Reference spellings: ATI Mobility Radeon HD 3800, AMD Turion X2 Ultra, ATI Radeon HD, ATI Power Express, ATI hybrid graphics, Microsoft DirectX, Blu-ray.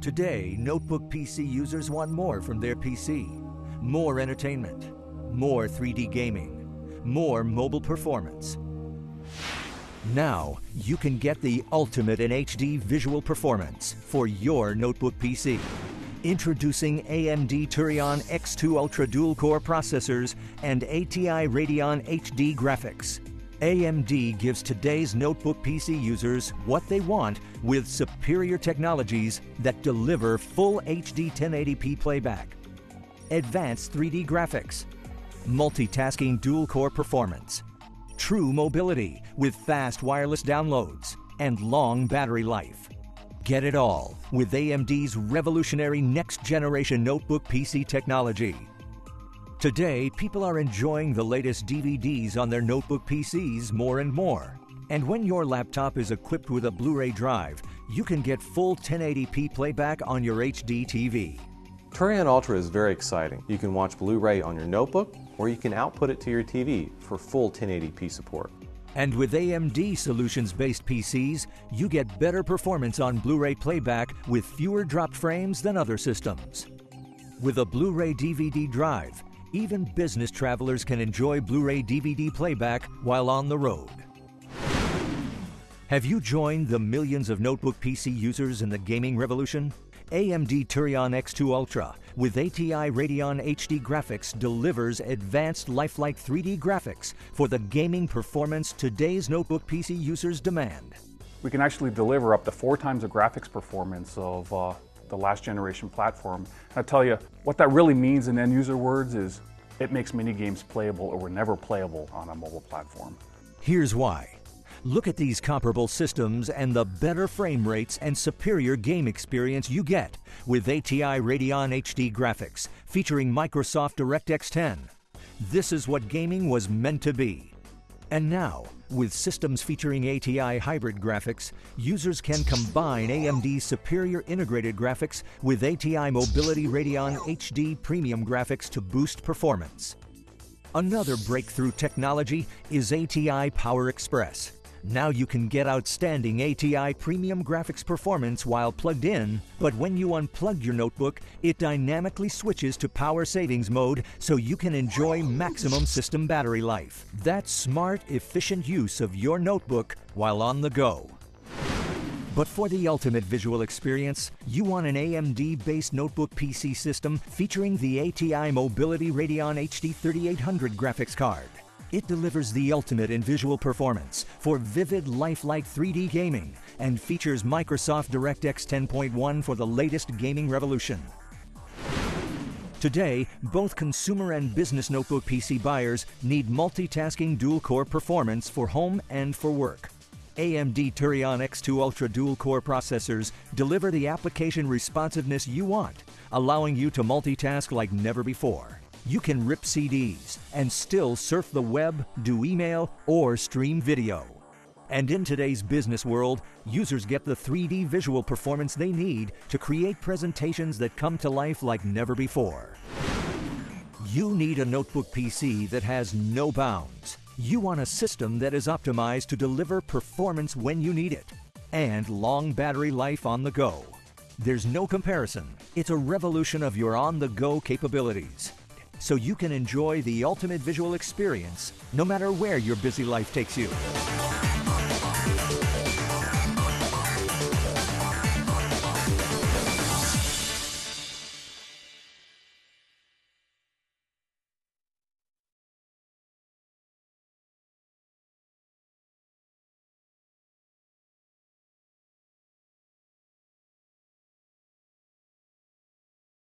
Today, notebook PC users want more from their PC. More entertainment, more 3D gaming, more mobile performance. Now, you can get the ultimate in HD visual performance for your notebook PC. Introducing AMD Turion X2 Ultra dual-core processors and ATI Radeon HD graphics. AMD gives today's notebook PC users what they want with superior technologies that deliver full HD 1080p playback, advanced 3D graphics, multitasking dual-core performance, true mobility with fast wireless downloads, and long battery life. Get it all with AMD's revolutionary next-generation notebook PC technology. Today, people are enjoying the latest DVDs on their notebook PCs more and more. And when your laptop is equipped with a Blu-ray drive, you can get full 1080p playback on your HD TV. Turion Ultra is very exciting. You can watch Blu-ray on your notebook, or you can output it to your TV for full 1080p support. And with AMD solutions-based PCs, you get better performance on Blu-ray playback with fewer dropped frames than other systems. With a Blu-ray DVD drive, even business travelers can enjoy Blu-ray DVD playback while on the road. Have you joined the millions of notebook PC users in the gaming revolution? AMD Turion X2 Ultra with ATI Radeon HD graphics delivers advanced lifelike 3D graphics for the gaming performance today's notebook PC users demand. We can actually deliver up to 4 times the graphics performance of the last generation platform. I'll tell you, what that really means in end user words is it makes mini games playable or were never playable on a mobile platform. Here's why. Look at these comparable systems and the better frame rates and superior game experience you get with ATI Radeon HD graphics featuring Microsoft DirectX 10. This is what gaming was meant to be. And now, with systems featuring ATI hybrid graphics, users can combine AMD's superior integrated graphics with ATI Mobility Radeon HD premium graphics to boost performance. Another breakthrough technology is ATI Power Express. Now you can get outstanding ATI premium graphics performance while plugged in, but when you unplug your notebook, it dynamically switches to power savings mode so you can enjoy maximum system battery life. That's smart, efficient use of your notebook while on the go. But for the ultimate visual experience, you want an AMD-based notebook PC system featuring the ATI Mobility Radeon HD 3800 graphics card. It delivers the ultimate in visual performance for vivid, lifelike 3D gaming and features Microsoft DirectX 10.1 for the latest gaming revolution. Today, both consumer and business notebook PC buyers need multitasking dual-core performance for home and for work. AMD Turion X2 Ultra dual-core processors deliver the application responsiveness you want, allowing you to multitask like never before. You can rip CDs and still surf the web, do email, or stream video. And in today's business world, users get the 3D visual performance they need to create presentations that come to life like never before. You need a notebook PC that has no bounds. You want a system that is optimized to deliver performance when you need it, and long battery life on the go. There's no comparison. It's a revolution of your on-the-go capabilities, so you can enjoy the ultimate visual experience no matter where your busy life takes you.